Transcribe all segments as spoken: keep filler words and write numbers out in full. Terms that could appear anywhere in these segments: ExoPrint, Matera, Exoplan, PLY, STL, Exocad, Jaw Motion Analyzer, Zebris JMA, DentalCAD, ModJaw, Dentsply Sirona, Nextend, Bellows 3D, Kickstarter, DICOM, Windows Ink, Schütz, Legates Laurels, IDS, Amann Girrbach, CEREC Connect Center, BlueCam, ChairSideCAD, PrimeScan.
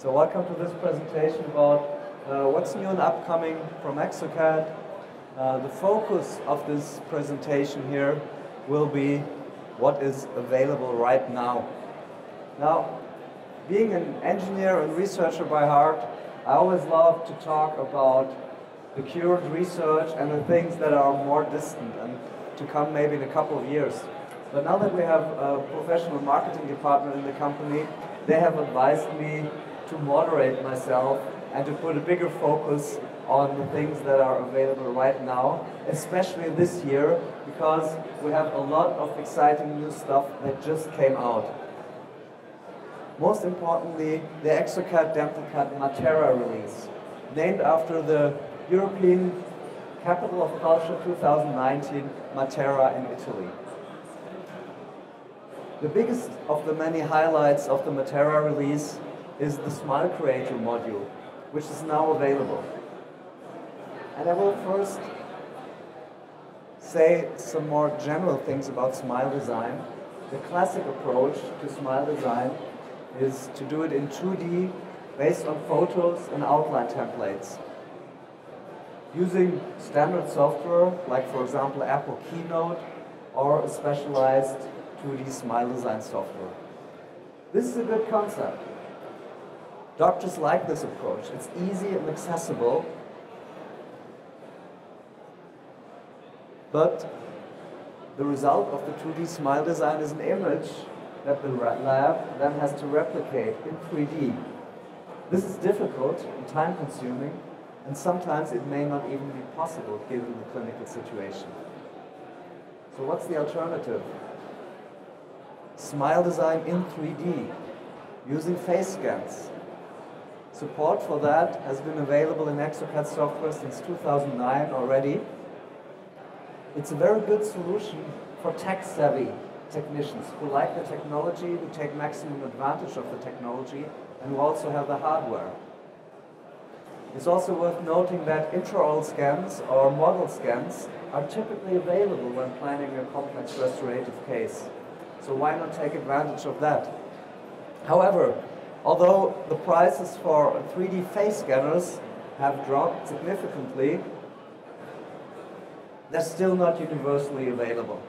So welcome to this presentation about uh, what's new and upcoming from Exocad. Uh, the focus of this presentation here will be what is available right now. Now, being an engineer and researcher by heart, I always love to talk about the current research and the things that are more distant and to come maybe in a couple of years. But now that we have a professional marketing department in the company, they have advised me to moderate myself and to put a bigger focus on the things that are available right now, especially this year, because we have a lot of exciting new stuff that just came out. Most importantly, the Exocad DentalCAD Matera release, named after the European Capital of Culture two thousand nineteen, Matera in Italy. The biggest of the many highlights of the Matera release is the Smile Creator module, which is now available. And I will first say some more general things about smile design. The classic approach to smile design is to do it in two D based on photos and outline templates. Using standard software, like for example Apple Keynote or a specialized two D smile design software. This is a good concept. Doctors like this approach. It's easy and accessible. But the result of the two D smile design is an image that the lab then has to replicate in three D. This is difficult and time-consuming, and sometimes it may not even be possible given the clinical situation. So what's the alternative? Smile design in three D, using face scans. Support for that has been available in Exocad software since two thousand nine already. It's a very good solution for tech-savvy technicians who like the technology, who take maximum advantage of the technology, and who also have the hardware. It's also worth noting that intraoral scans or model scans are typically available when planning a complex restorative case. So why not take advantage of that? However, although the prices for three D face scanners have dropped significantly, they're still not universally available.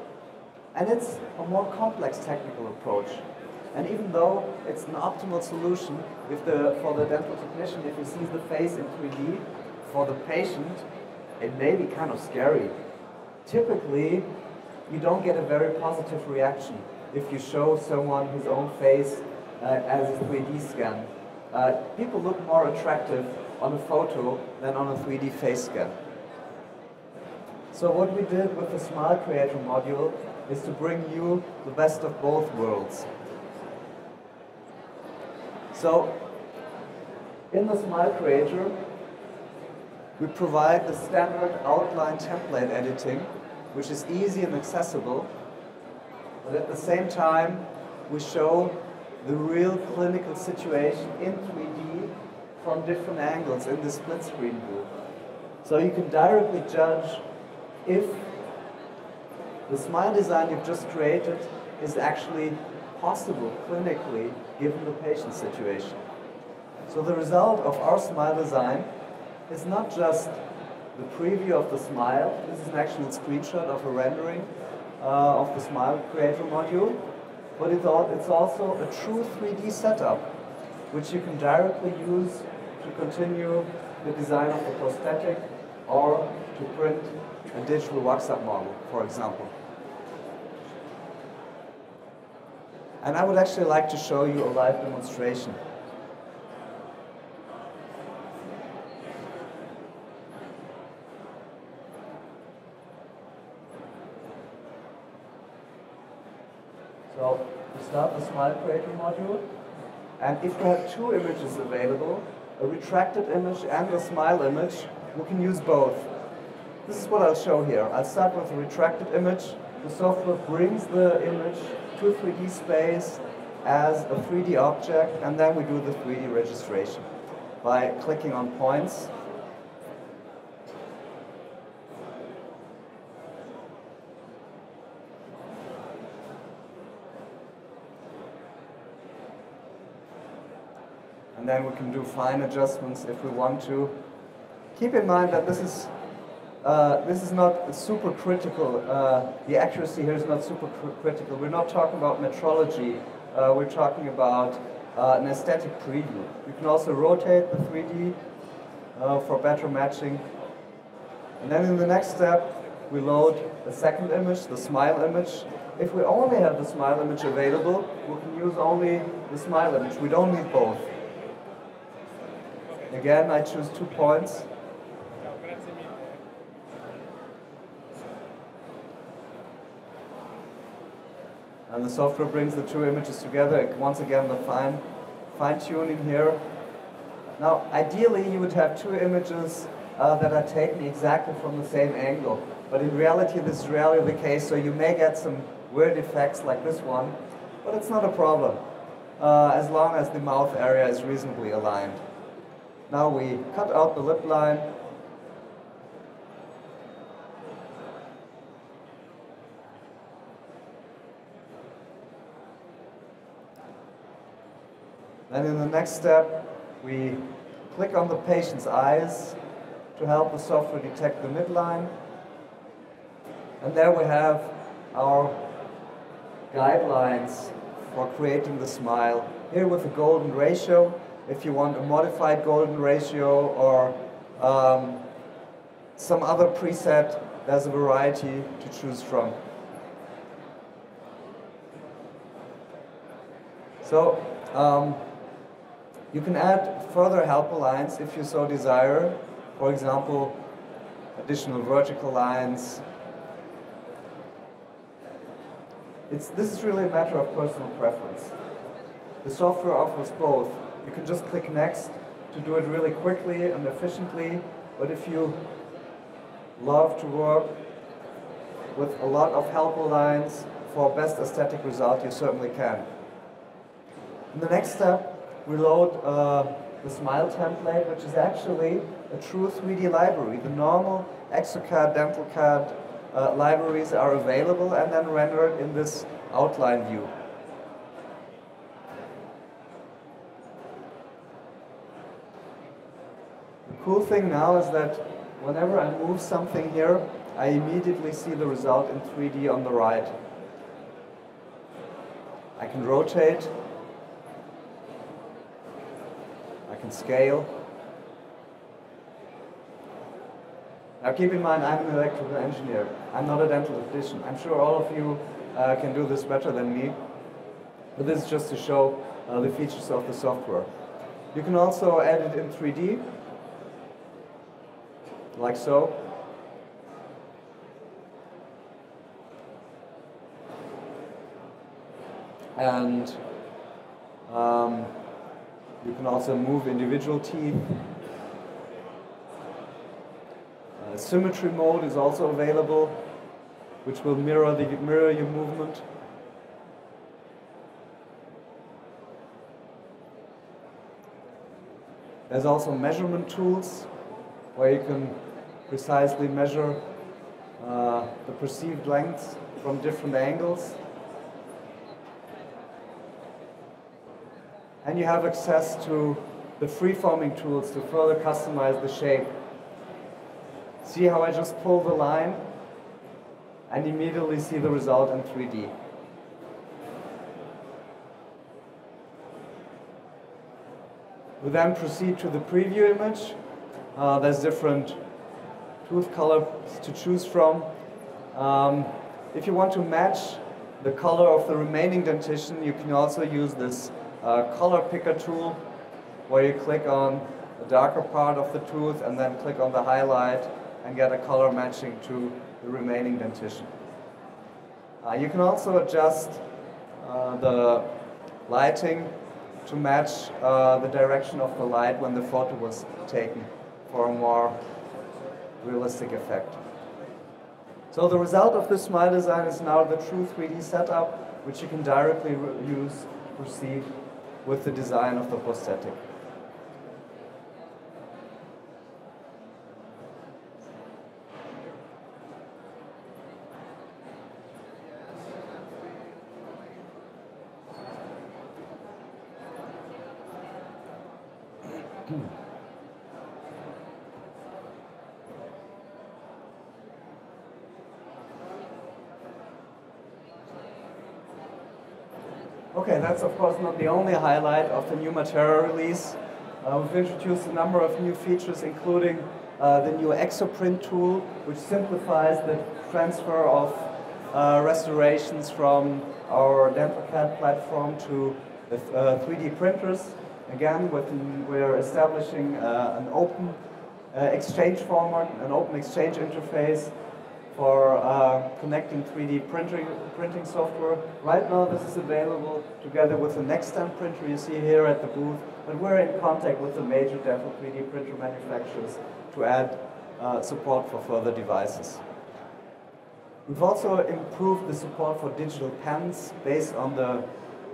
And it's a more complex technical approach. And even though it's an optimal solution if the, for the dental technician, if he sees the face in three D, for the patient, it may be kind of scary. Typically, you don't get a very positive reaction if you show someone his own face uh, as a three D scan. Uh, people look more attractive on a photo than on a three D face scan. So what we did with the Smile Creator module is to bring you the best of both worlds. So, in the Smile Creator, we provide the standard outline template editing, which is easy and accessible, but at the same time, we show the real clinical situation in three D from different angles in the split screen view. So you can directly judge if the smile design you've just created is actually possible clinically given the patient's situation. So the result of our smile design is not just the preview of the smile. This is an actual screenshot of a rendering uh, of the Smile Creator module, but it's also a true three D setup, which you can directly use to continue the design of the prosthetic or to print a digital WhatsApp model, for example. And I would actually like to show you a live demonstration. So we start the Smile Creator module, and if we have two images available, a retracted image and a smile image, we can use both. This is what I'll show here. I'll start with a retracted image. The software brings the image to three D space as a three D object, and then we do the three D registration by clicking on points. and then we can do fine adjustments if we want to. Keep in mind that this is uh, this is not super critical. Uh, the accuracy here is not super cr critical. We're not talking about metrology. Uh, we're talking about uh, an aesthetic preview. You can also rotate the three D uh, for better matching. And then in the next step, we load the second image, the smile image. If we only have the smile image available, we can use only the smile image. We don't need both. Again, I choose two points. And the software brings the two images together. Once again, the fine, fine tuning here. Now, ideally, you would have two images uh, that are taken exactly from the same angle. But in reality, this is rarely the case, so you may get some weird effects like this one, but it's not a problem, uh, as long as the mouth area is reasonably aligned. Now we cut out the lip line. Then in the next step, we click on the patient's eyes to help the software detect the midline. And there we have our guidelines for creating the smile. Here with the golden ratio, if you want a modified golden ratio or um, some other preset, there's a variety to choose from. So um, you can add further helper lines if you so desire. For example, additional vertical lines. It's, this is really a matter of personal preference. The software offers both. You can just click next to do it really quickly and efficiently, but if you love to work with a lot of helper lines for best aesthetic result, you certainly can. In the next step, we load uh, the Smile template, which is actually a true three D library. The normal Exocad, DentalCAD, Uh, libraries are available and then rendered in this outline view. The cool thing now is that whenever I move something here, I immediately see the result in three D on the right. I can rotate, I can scale. Now keep in mind, I'm an electrical engineer. I'm not a dental technician. I'm sure all of you uh, can do this better than me. But this is just to show uh, the features of the software. You can also add it in three D, like so. And um, you can also move individual teeth. Symmetry mode is also available, which will mirror the mirror your movement. There's also measurement tools where you can precisely measure uh, the perceived lengths from different angles. And you have access to the free-forming tools to further customize the shape. See how I just pull the line and immediately see the result in three D. We then proceed to the preview image. Uh, there's different tooth colors to choose from. Um, if you want to match the color of the remaining dentition, you can also use this uh, color picker tool where you click on the darker part of the tooth and then click on the highlight and get a color matching to the remaining dentition. Uh, you can also adjust uh, the lighting to match uh, the direction of the light when the photo was taken for a more realistic effect. So the result of this smile design is now the true three D setup, which you can directly use, proceed with the design of the prosthetic. Hmm. Okay, that's of course not the only highlight of the new Matera release. Uh, we've introduced a number of new features, including uh, the new ExoPrint tool, which simplifies the transfer of uh, restorations from our DentalCAD platform to the uh, three D printers. Again, within, we're establishing uh, an open uh, exchange format, an open exchange interface for uh, connecting three D printing, printing software. Right now this is available together with the Nextend printer you see here at the booth, but we're in contact with the major dental three D printer manufacturers to add uh, support for further devices. We've also improved the support for digital pens based on the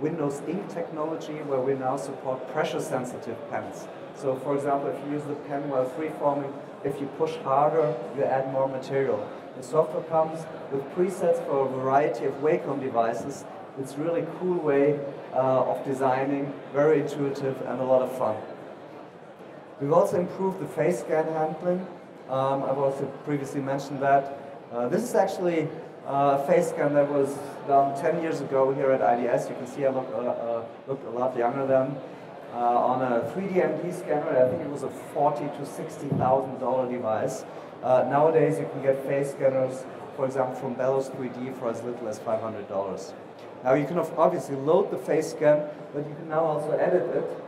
Windows Ink technology, where we now support pressure-sensitive pens. So for example, if you use the pen while free-forming, if you push harder, you add more material. The software comes with presets for a variety of Wacom devices. It's a really cool way uh, of designing, very intuitive and a lot of fun. We've also improved the face scan handling. Um, I've also previously mentioned that. Uh, this is actually a face scan that was done ten years ago here at I D S. You can see I look, uh, uh, looked a lot younger then. Uh, on a three D M D scanner, I think it was a forty thousand to sixty thousand dollar device. Uh, nowadays, you can get face scanners, for example, from Bellows three D for as little as five hundred dollars. Now, you can obviously load the face scan, but you can now also edit it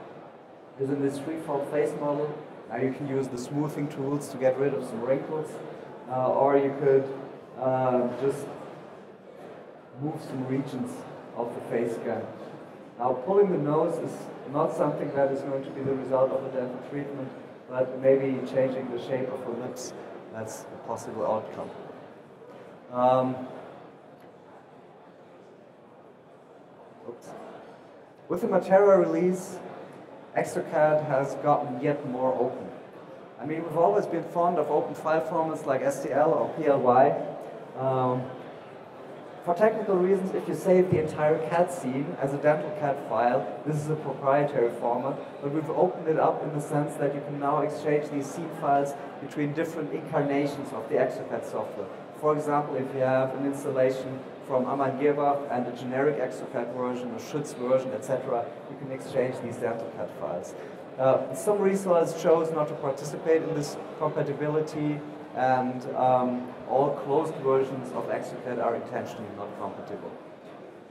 using this freeform face model. Now, you can use the smoothing tools to get rid of some wrinkles, uh, or you could uh, just move some regions of the face scan. Now, pulling the nose is not something that is going to be the result of a dental treatment, but maybe changing the shape of the lips. That's a possible outcome. Um, oops. With the Matera release, Exocad has gotten yet more open. I mean, we've always been fond of open file formats like S T L or P L Y. Um, for technical reasons, if you save the entire C A D scene as a DentalCAD file, this is a proprietary format, but we've opened it up in the sense that you can now exchange these scene files between different incarnations of the Exocad software. For example, if you have an installation from Amann Girrbach and a generic Exocad version, a Schütz version, et cetera, you can exchange these DentalCAD files. Uh, some resellers chose not to participate in this compatibility, and um, all closed versions of Exocad are intentionally not compatible.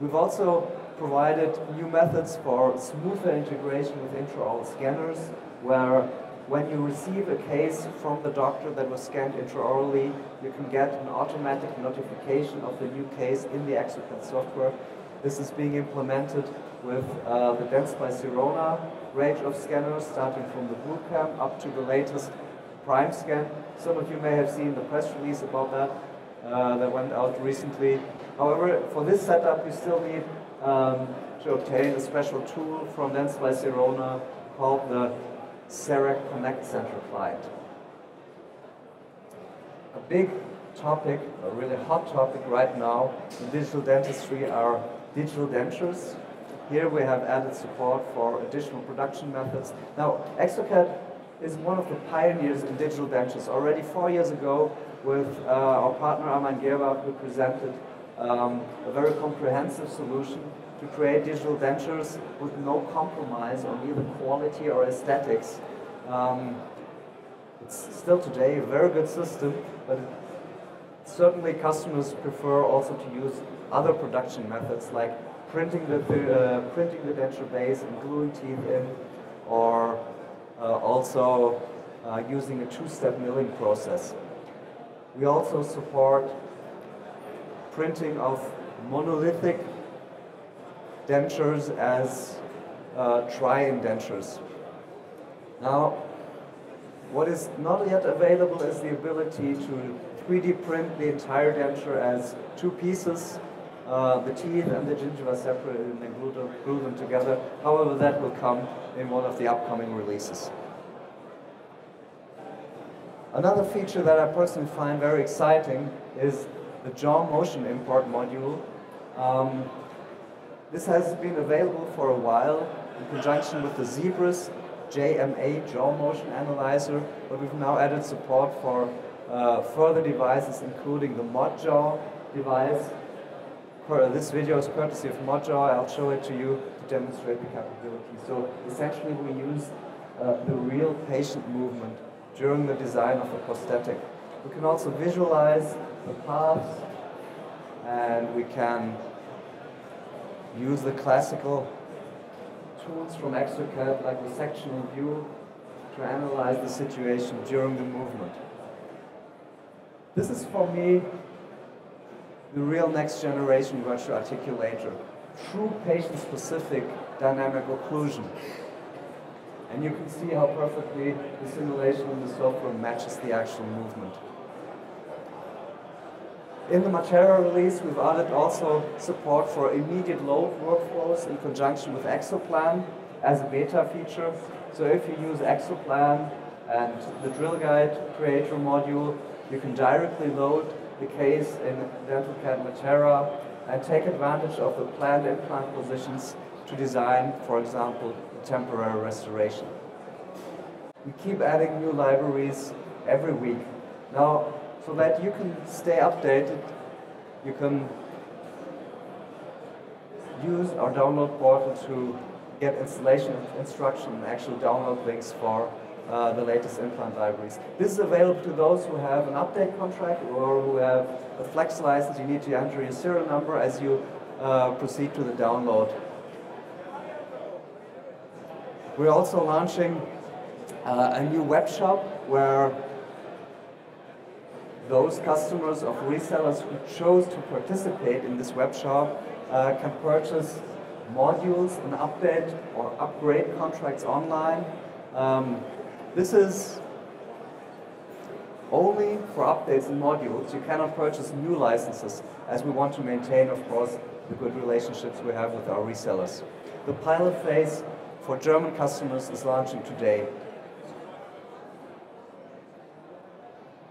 We've also provided new methods for smoother integration with intraoral scanners, where when you receive a case from the doctor that was scanned intraorally, you can get an automatic notification of the new case in the Exocad software. This is being implemented with uh, the Dentsply Sirona range of scanners, starting from the BlueCam up to the latest PrimeScan. Some of you may have seen the press release about that, uh, that went out recently. However, for this setup, you still need um, to obtain a special tool from Dentsply Sirona called the CEREC Connect Center client. A big topic, a really hot topic right now in digital dentistry are digital dentures. Here we have added support for additional production methods. Now, Exocad is one of the pioneers in digital dentures. Already four years ago, with uh, our partner Amann Girrbach, who presented um, a very comprehensive solution to create digital dentures with no compromise on either quality or aesthetics. Um, it's still today a very good system, but certainly customers prefer also to use other production methods like printing the, uh, printing the denture base and gluing teeth in, or Uh, also uh, using a two-step milling process. We also support printing of monolithic dentures as uh, tri-in dentures. Now, what is not yet available is the ability to three D print the entire denture as two pieces. Uh, the teeth and the gingiva separated and then glue them, glue them together. However, that will come in one of the upcoming releases. Another feature that I personally find very exciting is the Jaw Motion import module. Um, this has been available for a while in conjunction with the Zebris J M A, Jaw Motion Analyzer, but we've now added support for uh, further devices, including the ModJaw device. This video is courtesy of ModJaw. I'll show it to you to demonstrate the capability. So essentially we use uh, the real patient movement during the design of a prosthetic. We can also visualize the paths, and we can use the classical tools from Exocad, like the sectional view, to analyze the situation during the movement. This is, for me, the real next generation virtual articulator. True patient-specific dynamic occlusion. And you can see how perfectly the simulation in the software matches the actual movement. In the Matera release, we've added also support for immediate load workflows in conjunction with ExoPlan as a beta feature. So if you use ExoPlan and the drill guide creator module, you can directly load the case in DentalCAD Matera and take advantage of the planned implant positions to design, for example, temporary restoration. We keep adding new libraries every week. Now, so that you can stay updated, you can use our download portal to get installation instruction and actual download links for uh, the latest implant libraries. This is available to those who have an update contract or who have a Flex license. You need to enter your serial number as you uh, proceed to the download. We're also launching uh, a new web shop where those customers of resellers who chose to participate in this web shop uh, can purchase modules and update or upgrade contracts online. Um, this is only for updates and modules. You cannot purchase new licenses, as we want to maintain, of course, the good relationships we have with our resellers. The pilot phase for German customers is launching today.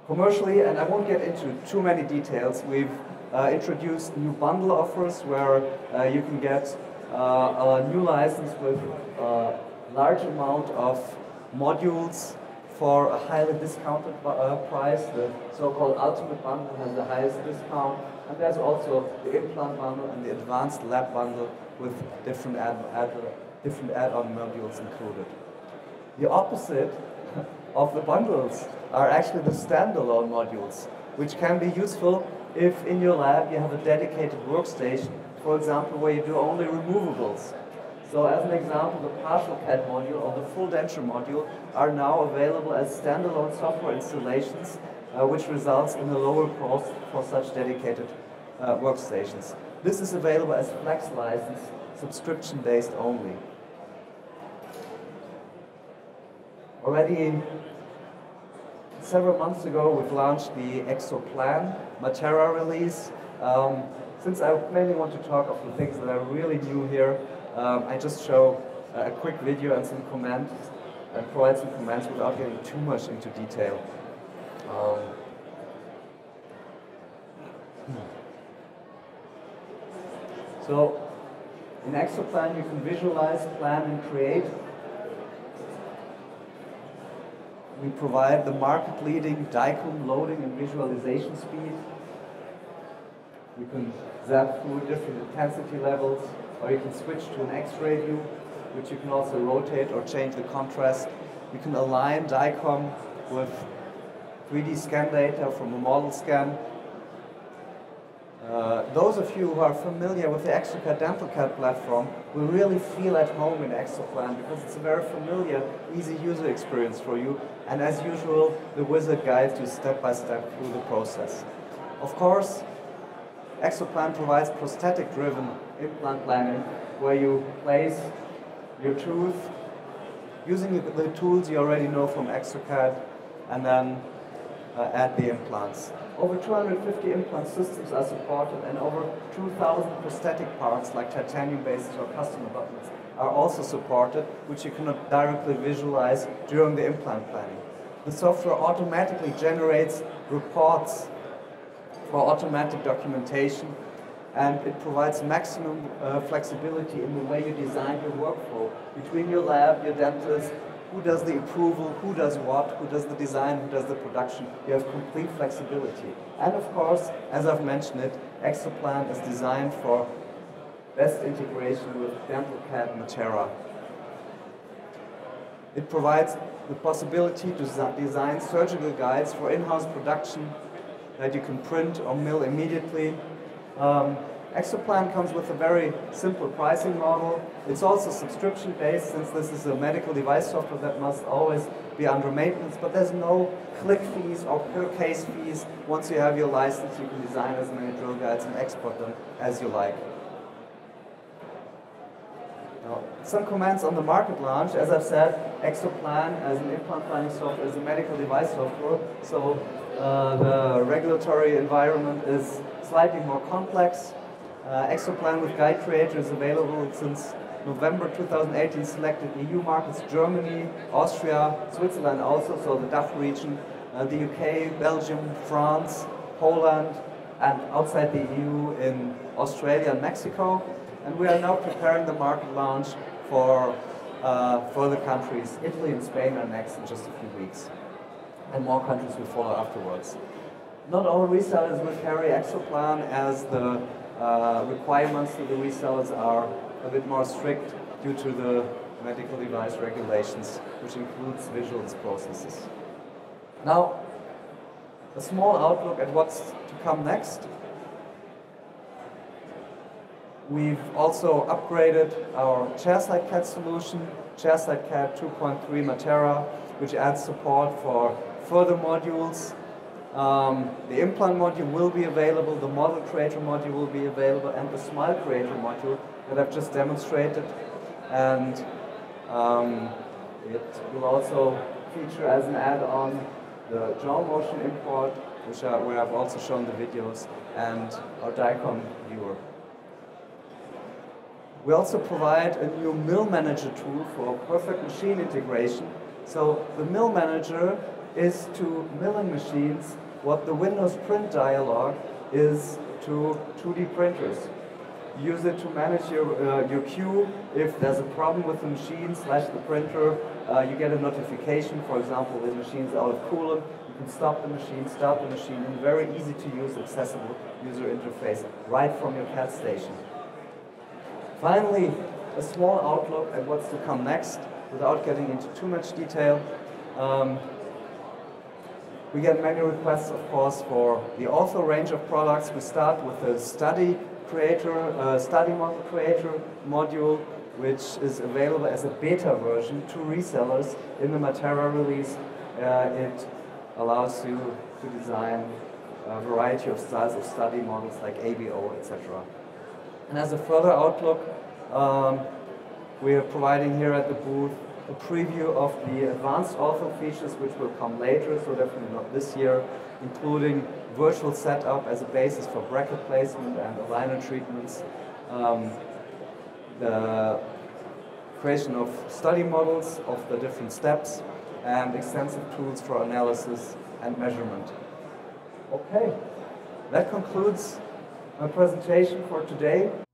Commercially, and I won't get into too many details, we've uh, introduced new bundle offers where uh, you can get uh, a new license with a large amount of modules for a highly discounted uh, price. The so-called Ultimate Bundle has the highest discount, and there's also the Implant Bundle and the Advanced Lab Bundle with different ad ad different add-on modules included. The opposite of the bundles are actually the standalone modules, which can be useful if in your lab you have a dedicated workstation, for example, where you do only removables. So as an example, the partial C A D module or the full denture module are now available as standalone software installations, uh, which results in a lower cost for such dedicated uh, workstations. This is available as Flex license, subscription-based only. Already several months ago, we've launched the ExoPlan Matera release. Um, since I mainly want to talk of the things that are really new here, um, I just show a quick video and some comments, and provide some comments without getting too much into detail. Um, so, in ExoPlan, you can visualize, plan, and create. We provide the market-leading DICOM loading and visualization speed. You can zap through different intensity levels, or you can switch to an X-ray view, which you can also rotate or change the contrast. You can align DICOM with three D scan data from a model scan. Uh, those of you who are familiar with the Exocad DentalCAD platform will really feel at home in ExoPlan, because it's a very familiar, easy user experience for you. And as usual, the wizard guides you step by step through the process. Of course, ExoPlan provides prosthetic-driven implant planning, where you place your tooth using the tools you already know from Exocad, and then uh, add the implants. Over two hundred fifty implant systems are supported, and over two thousand prosthetic parts like titanium bases or custom abutments are also supported, which you cannot directly visualize during the implant planning. The software automatically generates reports for automatic documentation, and it provides maximum uh, flexibility in the way you design your workflow between your lab, your dentist, who does the approval, who does what, who does the design, who does the production. You have complete flexibility. And of course, as I've mentioned it, ExoPlan is designed for best integration with DentalCAD and Matera. It provides the possibility to design surgical guides for in-house production that you can print or mill immediately. Um, ExoPlan comes with a very simple pricing model. It's also subscription-based, since this is a medical device software that must always be under maintenance, but there's no click fees or per-case fees. Once you have your license, you can design as many drill guides and export them as you like. Now, some comments on the market launch. As I've said, ExoPlan as an implant planning software is a medical device software, so uh, the regulatory environment is slightly more complex. Uh, ExoPlan with Guide Creator is available since November two thousand eighteen, selected E U markets, Germany, Austria, Switzerland also, so the D A C H region, uh, the U K, Belgium, France, Poland, and outside the E U in Australia and Mexico. And we are now preparing the market launch for uh, further countries. Italy and Spain are next in just a few weeks. And more countries will follow afterwards. Not all resellers will carry ExoPlan, as the Uh, requirements to the resellers are a bit more strict due to the medical device regulations, which includes visuals processes. Now, a small outlook at what's to come next. We've also upgraded our ChairSideCAD solution, ChairSideCAD two point three Matera, which adds support for further modules. Um, the implant module will be available, the model creator module will be available, and the smile creator module that I've just demonstrated. And um, it will also feature as an add-on the jaw motion import, which I, where I've also shown the videos, and our DICOM viewer. We also provide a new mill manager tool for perfect machine integration. So the mill manager is to milling machines what the Windows print dialog is to two D printers. Use it to manage your, uh, your queue. If there's a problem with the machine slash the printer, uh, you get a notification, for example, the machine's out of coolant. You can stop the machine, start the machine, and very easy to use, accessible user interface right from your CAD station. Finally, a small outlook at what's to come next, without getting into too much detail. Um, We get many requests, of course, for the Ortho range of products. We start with the study creator, uh, study model creator module, which is available as a beta version to resellers in the Matera release. Uh, it allows you to design a variety of styles of study models like A B O, et cetera. And as a further outlook, um, we are providing here at the booth a preview of the advanced ortho features, which will come later, so definitely not this year, including virtual setup as a basis for bracket placement and aligner treatments, um, the creation of study models of the different steps, and extensive tools for analysis and measurement. Okay, that concludes my presentation for today.